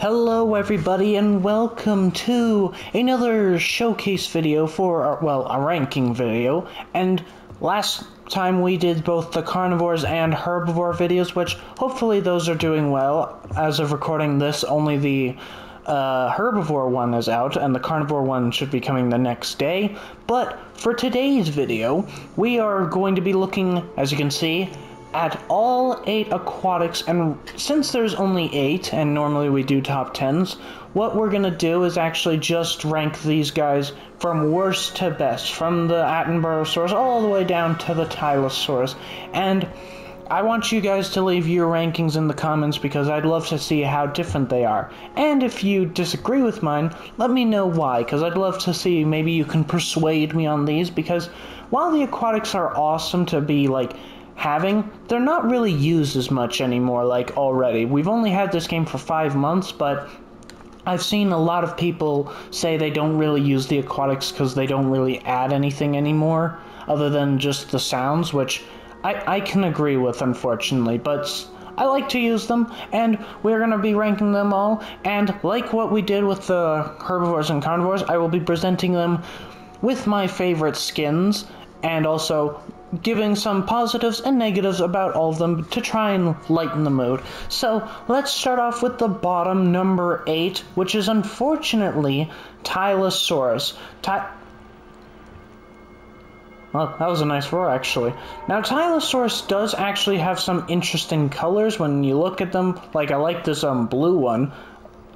Hello everybody and welcome to another showcase video for, a ranking video. And last time we did both the carnivores and herbivore videos, which hopefully those are doing well. As of recording this, only the herbivore one is out, and the carnivore one should be coming the next day. But for today's video, we are going to be looking, as you can see, at all 8 aquatics, and since there's only 8, and normally we do top 10s, what we're gonna do is actually just rank these guys from worst to best, from the Attenboroughsaurus all the way down to the Tylosaurus. And I want you guys to leave your rankings in the comments because I'd love to see how different they are. And if you disagree with mine, let me know why, because I'd love to see, maybe you can persuade me on these, because while the aquatics are awesome to be, like, having, they're not really used as much anymore, like, already. We've only had this game for 5 months, but I've seen a lot of people say they don't really use the aquatics because they don't really add anything anymore, other than just the sounds, which I can agree with, unfortunately, but I like to use them, and we're going to be ranking them all, and like what we did with the herbivores and carnivores, I will be presenting them with my favorite skins, and also giving some positives and negatives about all of them to try and lighten the mood. So let's start off with the bottom, number 8, which is unfortunately Tylosaurus. Well, that was a nice roar, actually. Now, Tylosaurus does actually have some interesting colors when you look at them. Like, I like this blue one.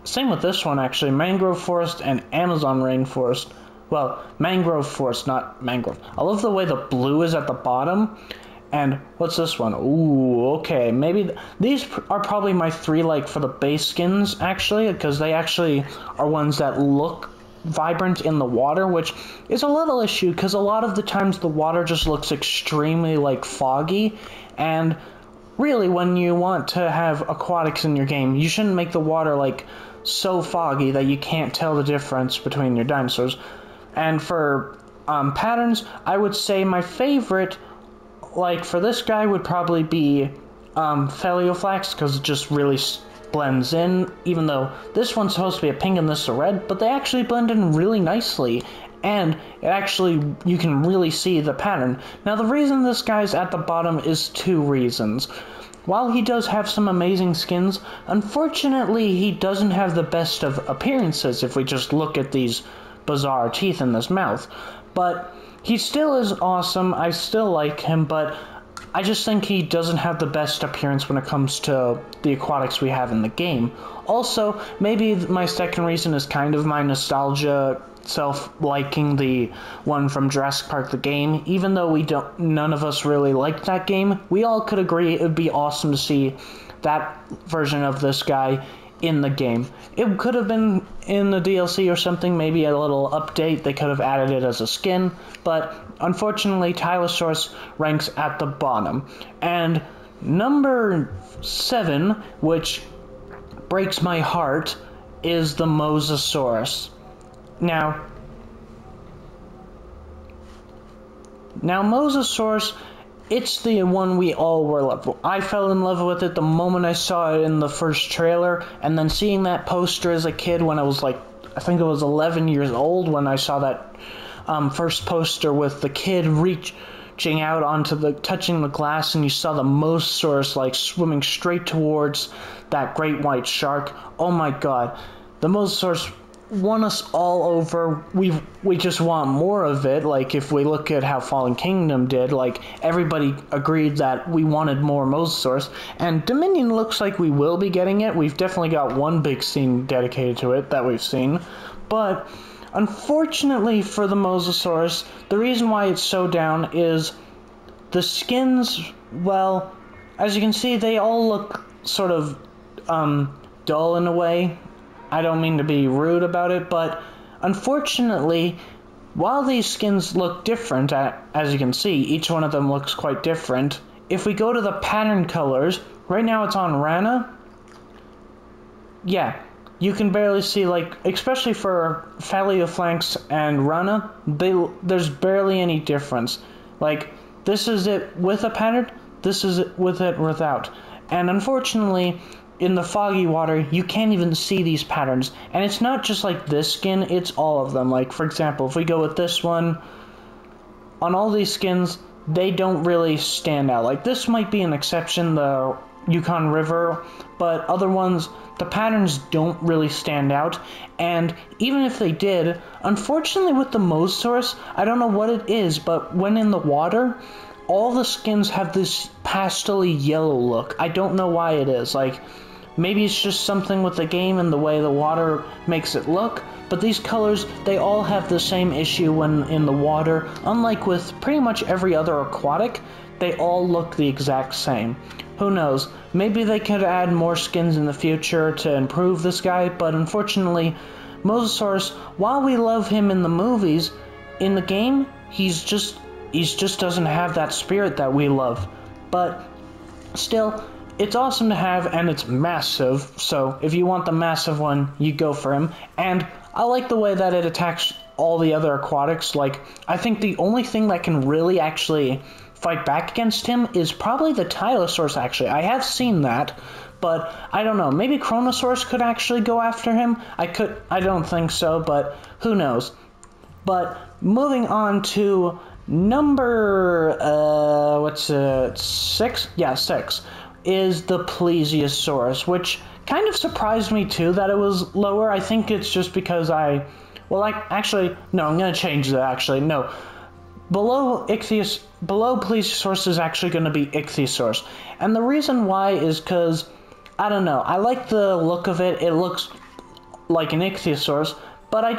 Same with this one, actually. Mangrove Forest and Amazon Rainforest. Well, Mangrove Forest, not Mangrove. I love the way the blue is at the bottom. And what's this one? Ooh, okay. Maybe these are probably my 3, like, for the base skins, actually, because they actually are ones that look vibrant in the water, which is a little issue because a lot of the times the water just looks extremely, like, foggy. And really, when you want to have aquatics in your game, you shouldn't make the water, like, so foggy that you can't tell the difference between your dinosaurs. And for patterns, I would say my favorite, like, for this guy would probably be Felioflex, because it just really blends in, even though this one's supposed to be a pink and this is a red, but they actually blend in really nicely, and it actually, you can really see the pattern. Now, the reason this guy's at the bottom is 2 reasons. While he does have some amazing skins, unfortunately, he doesn't have the best of appearances if we just look at these bizarre teeth in this mouth, but he still is awesome. I still like him, but I just think he doesn't have the best appearance when it comes to the aquatics we have in the game. Also, maybe my second reason is kind of my nostalgia self liking the one from Jurassic Park, the game. Even though none of us really liked that game, we all could agree it would be awesome to see that version of this guy in the game. It could have been in the DLC or something, maybe a little update, they could have added it as a skin, but unfortunately Tylosaurus ranks at the bottom. And number 7, which breaks my heart, is the Mosasaurus. Now Mosasaurus, it's the one we all were in love with. I fell in love with it the moment I saw it in the first trailer, and then seeing that poster as a kid when I was, like, I think I was 11 years old when I saw that first poster with the kid reaching out onto the, touching the glass, and you saw the Mosasaurus, like, swimming straight towards that great white shark. Oh my god. The Mosasaurus won us all over. We just want more of it. Like, if we look at how Fallen Kingdom did, like, everybody agreed that we wanted more Mosasaurus, and Dominion looks like we will be getting it. We've definitely got one big scene dedicated to it that we've seen, but unfortunately for the Mosasaurus, the reason why it's so down is the skins. Well, as you can see, they all look sort of dull in a way. I don't mean to be rude about it, but unfortunately, while these skins look different, as you can see, each one of them looks quite different. If we go to the pattern colors, right now it's on Rana. Yeah, you can barely see, like, especially for Fallio Flanks and Rana, there's barely any difference. Like, this is it with a pattern, this is it with it without. And unfortunately, in the foggy water, you can't even see these patterns. And it's not just like this skin, it's all of them. Like, for example, if we go with this one, on all these skins, they don't really stand out. Like, this might be an exception, the Yukon River, but other ones, the patterns don't really stand out. And even if they did, unfortunately with the Mosasaurus, I don't know what it is, but when in the water, all the skins have this pastely yellow look. I don't know why it is. Like, maybe it's just something with the game and the way the water makes it look, but these colors, they all have the same issue when in the water. Unlike with pretty much every other aquatic, they all look the exact same. Who knows, maybe they could add more skins in the future to improve this guy, but unfortunately, Mosasaurus, while we love him in the movies, in the game, he just doesn't have that spirit that we love. But still, it's awesome to have, and it's massive, so if you want the massive one, you go for him. And I like the way that it attacks all the other aquatics. Like, I think the only thing that can really actually fight back against him is probably the Tylosaurus, actually. I have seen that, but I don't know. Maybe Kronosaurus could actually go after him? I don't think so, but who knows. But moving on to number, what's it, 6? Yeah, 6. Is the Plesiosaurus, which kind of surprised me too that it was lower. I think it's just because I'm gonna change that actually. No. Below Plesiosaurus is actually gonna be Ichthyosaurus. And the reason why is because, I don't know, I like the look of it. It looks like an Ichthyosaurus, but I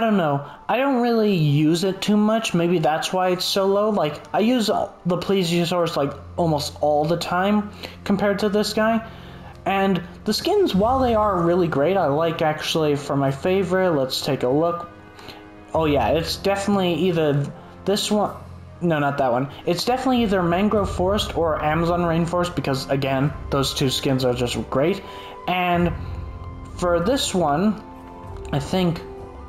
don't know. I don't really use it too much. Maybe that's why it's so low. Like, I use the Plesiosaurus, like, almost all the time compared to this guy. And the skins, while they are really great, I like, actually, for my favorite. Let's take a look. Oh, yeah, it's definitely either this one. No, not that one. It's definitely either Mangrove Forest or Amazon Rainforest because, again, those two skins are just great. And for this one, I think,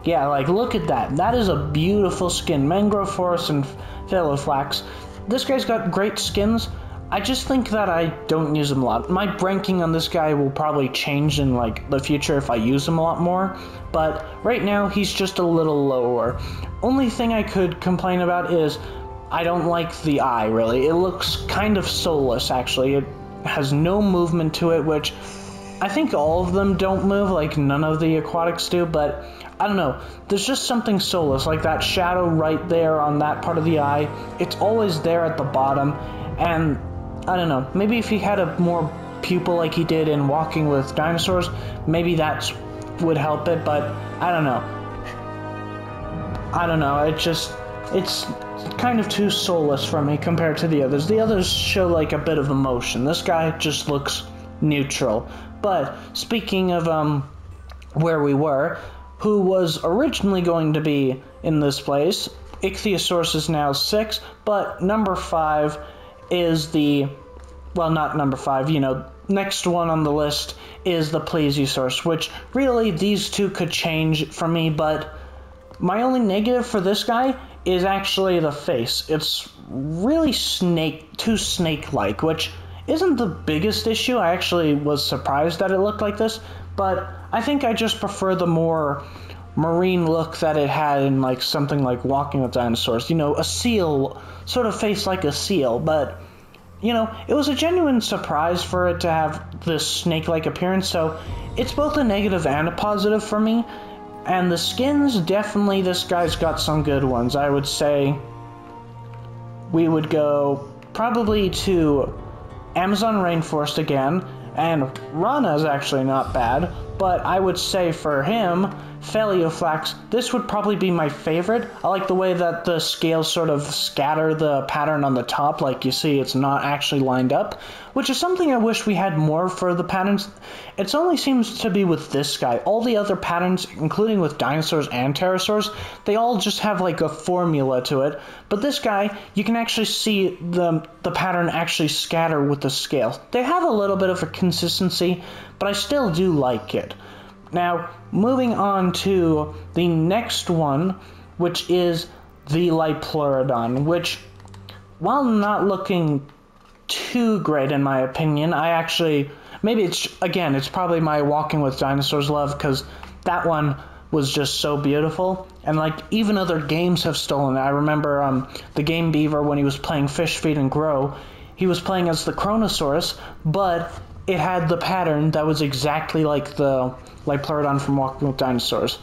yeah, like, look at that. That is a beautiful skin. Mangrove Forest and Falloflax. This guy's got great skins. I just think that I don't use him a lot. My ranking on this guy will probably change in, like, the future if I use him a lot more. But right now, he's just a little lower. Only thing I could complain about is I don't like the eye, really. It looks kind of soulless, actually. It has no movement to it, which I think all of them don't move, like none of the aquatics do, but I don't know. There's just something soulless, like that shadow right there on that part of the eye. It's always there at the bottom, and I don't know. Maybe if he had a more pupil like he did in Walking with Dinosaurs, maybe that would help it, but I don't know. I don't know, it's kind of too soulless for me compared to the others. The others show like a bit of emotion. This guy just looks neutral. But speaking of where we were, who was originally going to be in this place, Ichthyosaurus is now 6, but number 5 is the, well, not number 5, you know, next one on the list is the Plesiosaurus, which really these two could change for me, but my only negative for this guy is actually the face. It's really too snake-like, which isn't the biggest issue. I actually was surprised that it looked like this, but I think I just prefer the more marine look that it had in like something like Walking with Dinosaurs. You know, a seal, sort of face like a seal, but you know, it was a genuine surprise for it to have this snake-like appearance, so it's both a negative and a positive for me. And the skins, definitely this guy's got some good ones. I would say we would go probably to Amazon Rainforest again, and Rana is actually not bad, but I would say for him, Felioflex, this would probably be my favorite. I like the way that the scales sort of scatter the pattern on the top, like you see it's not actually lined up, which is something I wish we had more for the patterns. It only seems to be with this guy. All the other patterns, including with dinosaurs and pterosaurs, they all just have like a formula to it, but this guy, you can actually see the pattern actually scatter with the scale. They have a little bit of a consistency, but I still do like it. Now, moving on to the next one, which is the Liopleurodon, which, while not looking too great in my opinion, I actually, Maybe it's, again, it's probably my Walking with Dinosaurs love, because that one was just so beautiful. And, like, even other games have stolen it. I remember the Game Beaver, when he was playing Fish Feed and Grow, he was playing as the Kronosaurus, but it had the pattern that was exactly like the Liopleurodon from Walking with Dinosaurs.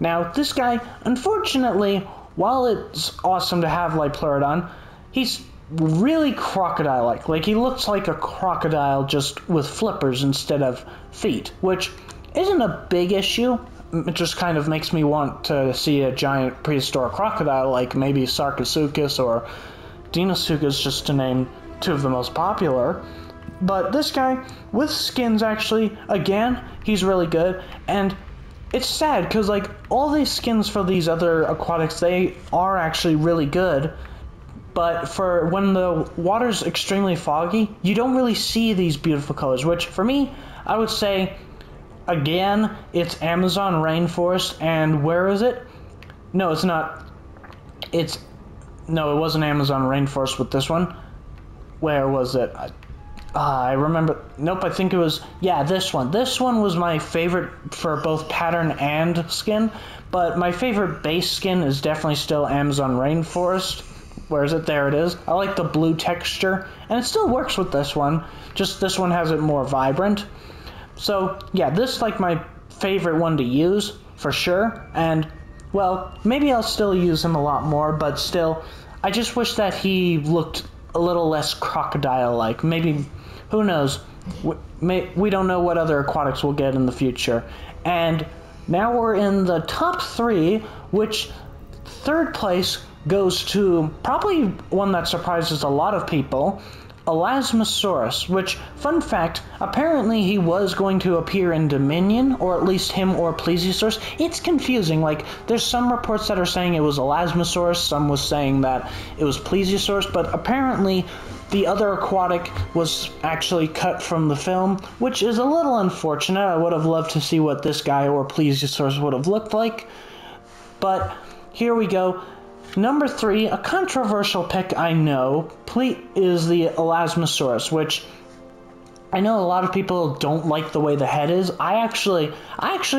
Now, this guy, unfortunately, while it's awesome to have Liopleurodon, he's really crocodile-like. Like, he looks like a crocodile just with flippers instead of feet, which isn't a big issue. It just kind of makes me want to see a giant prehistoric crocodile like maybe Sarcosuchus or Deinosuchus, just to name two of the most popular. But this guy, with skins actually, again, he's really good. And it's sad, because, like, all these skins for these other aquatics, they are actually really good. But for when the water's extremely foggy, you don't really see these beautiful colors, which, for me, I would say, again, it's Amazon Rainforest, and where is it? No, it's not. It's, no, it wasn't Amazon Rainforest with this one. Where was it? I remember, nope, I think it was, yeah, this one. This one was my favorite for both pattern and skin, but my favorite base skin is definitely still Amazon Rainforest. Where is it? There it is. I like the blue texture, and it still works with this one, just this one has it more vibrant. So, yeah, this is, like, my favorite one to use, for sure, and, well, maybe I'll still use him a lot more, but still, I just wish that he looked a little less crocodile-like. Maybe, who knows, we don't know what other aquatics we'll get in the future. And now we're in the top three, which third place goes to probably one that surprises a lot of people, Elasmosaurus, which, fun fact, apparently he was going to appear in Dominion, or at least him or Plesiosaurus. It's confusing, like, there's some reports that are saying it was Elasmosaurus, some was saying that it was Plesiosaurus, but apparently the other aquatic was actually cut from the film, which is a little unfortunate. I would have loved to see what this guy or Plesiosaurus would have looked like, but here we go. Number three, a controversial pick, I know, is the Elasmosaurus, which I know a lot of people don't like the way the head is. I actually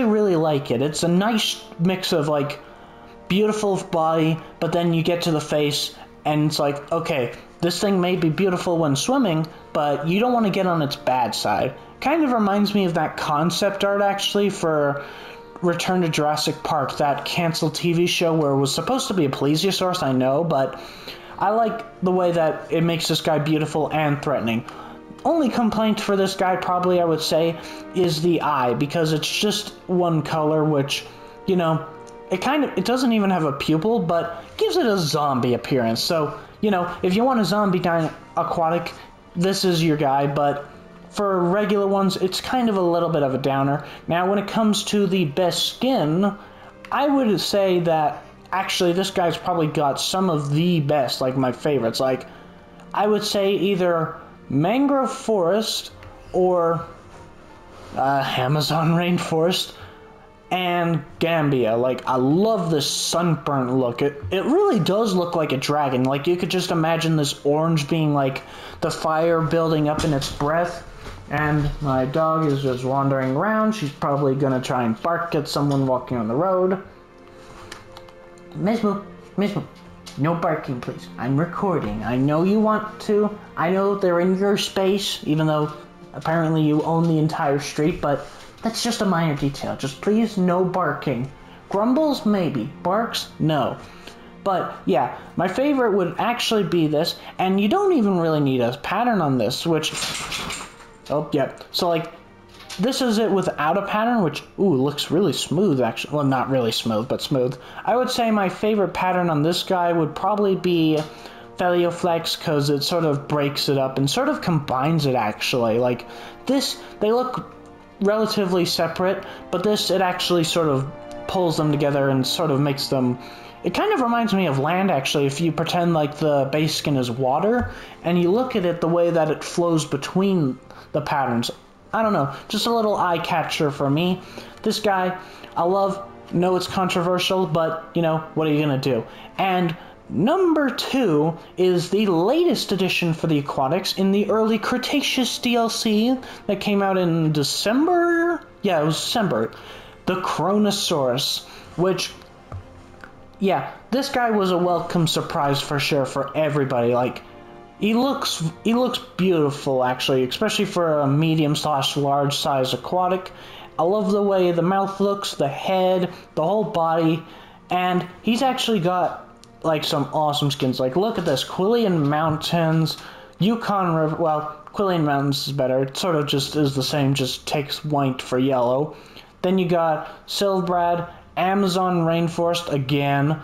really like it. It's a nice mix of, like, beautiful body, but then you get to the face, and it's like, okay, this thing may be beautiful when swimming, but you don't want to get on its bad side. Kind of reminds me of that concept art, actually, for Return to Jurassic Park, that canceled TV show where it was supposed to be a Plesiosaurus, I know, but I like the way that it makes this guy beautiful and threatening. Only complaint for this guy, probably, I would say, is the eye, because it's just one color, which, you know, it doesn't even have a pupil, but gives it a zombie appearance. So, you know, if you want a zombie aquatic, this is your guy, but for regular ones, it's kind of a little bit of a downer. Now, when it comes to the best skin, I would say that, actually, this guy's probably got some of the best, like, my favorites. Like, I would say either Mangrove Forest or Amazon Rainforest and Gambia. Like, I love this sunburnt look. It really does look like a dragon. Like, you could just imagine this orange being, like, the fire building up in its breath. And my dog is just wandering around. She's probably gonna try and bark at someone walking on the road. Miss Moo, Miss Moo, no barking, please. I'm recording. I know you want to. I know they're in your space, even though apparently you own the entire street, but that's just a minor detail. Just please, no barking. Grumbles, maybe. Barks, no. But, yeah, my favorite would actually be this, and you don't even really need a pattern on this, which... Oh, yeah. So, like, this is it without a pattern, which, ooh, looks really smooth, actually. Well, not really smooth, but smooth. I would say my favorite pattern on this guy would probably be Felioflex, because it sort of breaks it up and sort of combines it, actually. Like, this, they look relatively separate, but this, it actually sort of pulls them together and sort of makes them... It kind of reminds me of land, actually, if you pretend like the base skin is water, and you look at it the way that it flows between the patterns. I don't know, just a little eye catcher for me. This guy, I love. Know it's controversial, but, you know, what are you gonna do? And Number 2 is the latest addition for the aquatics in the early Cretaceous DLC that came out in December? Yeah, it was December. The Kronosaurus, which, yeah, this guy was a welcome surprise for sure for everybody. Like, he looks beautiful, actually, especially for a medium/large size aquatic. I love the way the mouth looks, the head, the whole body, and he's actually got like some awesome skins. Like, look at this, Qilian Mountains, Yukon River, well, Qilian Mountains is better, it sort of just is the same, just takes white for yellow. Then you got Silbrad, Amazon Rainforest again,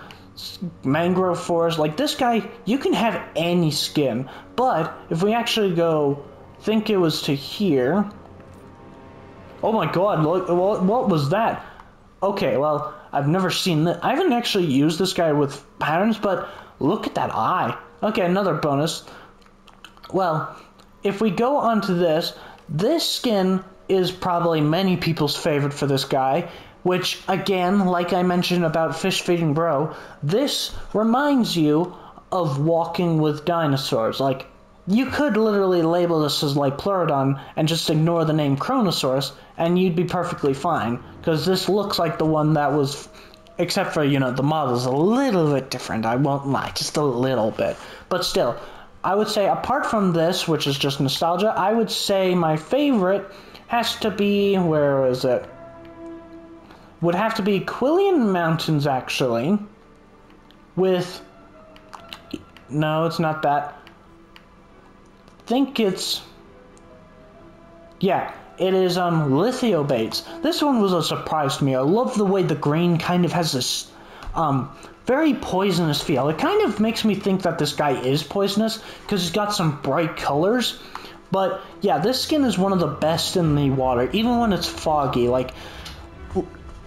Mangrove Forest. Like, this guy, you can have any skin, but if we actually go, I think it was to here. Oh my god, look, what was that? Okay, well, I've never seen this. I haven't actually used this guy with patterns, but look at that eye. Okay, another bonus. Well, if we go onto this skin is probably many people's favorite for this guy, which, again, like I mentioned about Fish Feed and Grow, this reminds you of Walking with Dinosaurs. Like, you could literally label this as Liopleurodon and just ignore the name Kronosaurus, and you'd be perfectly fine, because this looks like the one that was, except for, you know, the model's a little bit different, I won't lie, just a little bit. But still, I would say, apart from this, which is just nostalgia, I would say my favorite has to be, where is it? Would have to be Qilian Mountains, actually, with, no, it's not that. I think it's, yeah, it is Lithobates. This one was a surprise to me. I love the way the green kind of has this very poisonous feel. It kind of makes me think that this guy is poisonous because he's got some bright colors. But yeah, this skin is one of the best in the water, even when it's foggy. Like,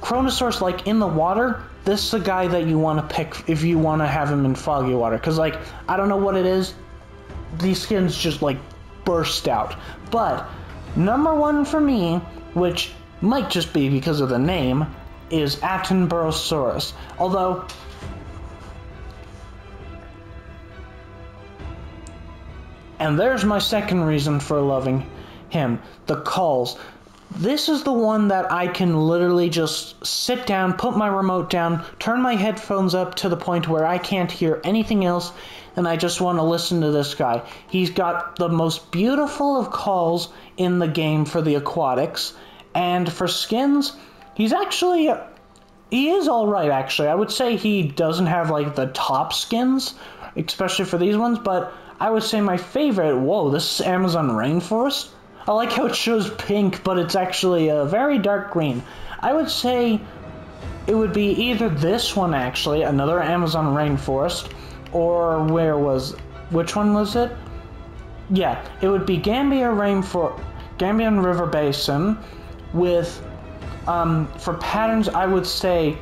Kronosaurus, like, in the water, this is the guy that you want to pick if you want to have him in foggy water. Because, like, I don't know what it is, these skins just, like, burst out. But number 1 for me, which might just be because of the name, is Attenboroughsaurus. Although, and there's my second reason for loving him, the calls. This is the one that I can literally just sit down, put my remote down, turn my headphones up to the point where I can't hear anything else, and I just want to listen to this guy. He's got the most beautiful of calls in the game for the aquatics, and for skins, he is alright, actually. I would say he doesn't have, like, the top skins, especially for these ones, but I would say my favorite, whoa, this is Amazon Rainforest? I like how it shows pink, but it's actually a very dark green. I would say it would be either this one, actually, another Amazon Rainforest, or which one was it? Yeah, it would be Gambian River Basin with, for patterns, I would say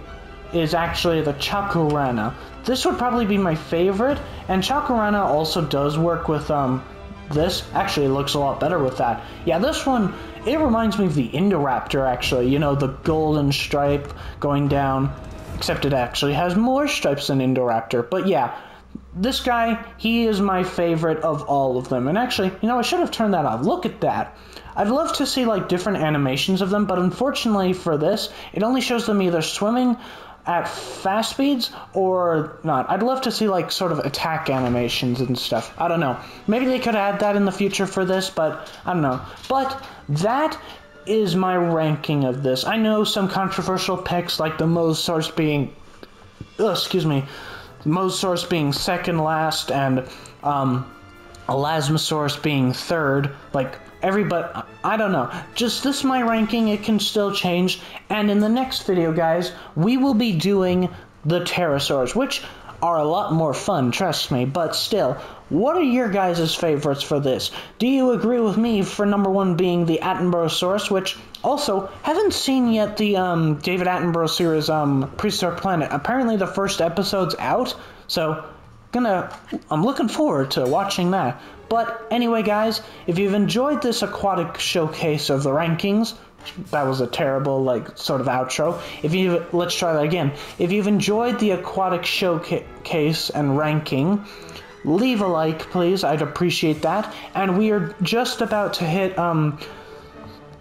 is actually the Chakurana. This would probably be my favorite, and Chakurana also does work with, this actually looks a lot better with that. Yeah, this one, it reminds me of the Indoraptor, actually. You know, the golden stripe going down. Except it actually has more stripes than Indoraptor. But yeah, this guy, he is my favorite of all of them. And actually, you know, I should have turned that off. Look at that. I'd love to see, like, different animations of them. But unfortunately for this, it only shows them either swimming at fast speeds or not. I'd love to see, like, sort of attack animations and stuff. I don't know. Maybe they could add that in the future for this, but I don't know. But that is my ranking of this. I know some controversial picks, like the Mosasaurus being, Mosasaurus being second last and Elasmosaurus being third. Like, everybody, I don't know. Just this is my ranking. It can still change. And in the next video, guys, we will be doing the pterosaurs, which are a lot more fun, trust me. But still, what are your guys' favorites for this? Do you agree with me for number 1 being the Attenboroughsaurus, which also haven't seen yet the David Attenborough series Prehistoric Planet. Apparently the first episode's out, so I'm looking forward to watching that. But anyway, guys, if you've enjoyed this aquatic showcase of the rankings, that was a terrible, like, sort of outro. Let's try that again. If you've enjoyed the aquatic showcase and ranking, leave a like, please. I'd appreciate that. And we are just about to hit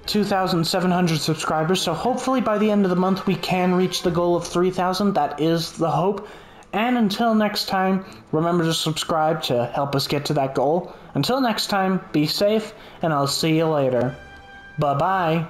2,700 subscribers, so hopefully by the end of the month we can reach the goal of 3,000. That is the hope. And until next time, remember to subscribe to help us get to that goal. Until next time, be safe, and I'll see you later. Bye-bye.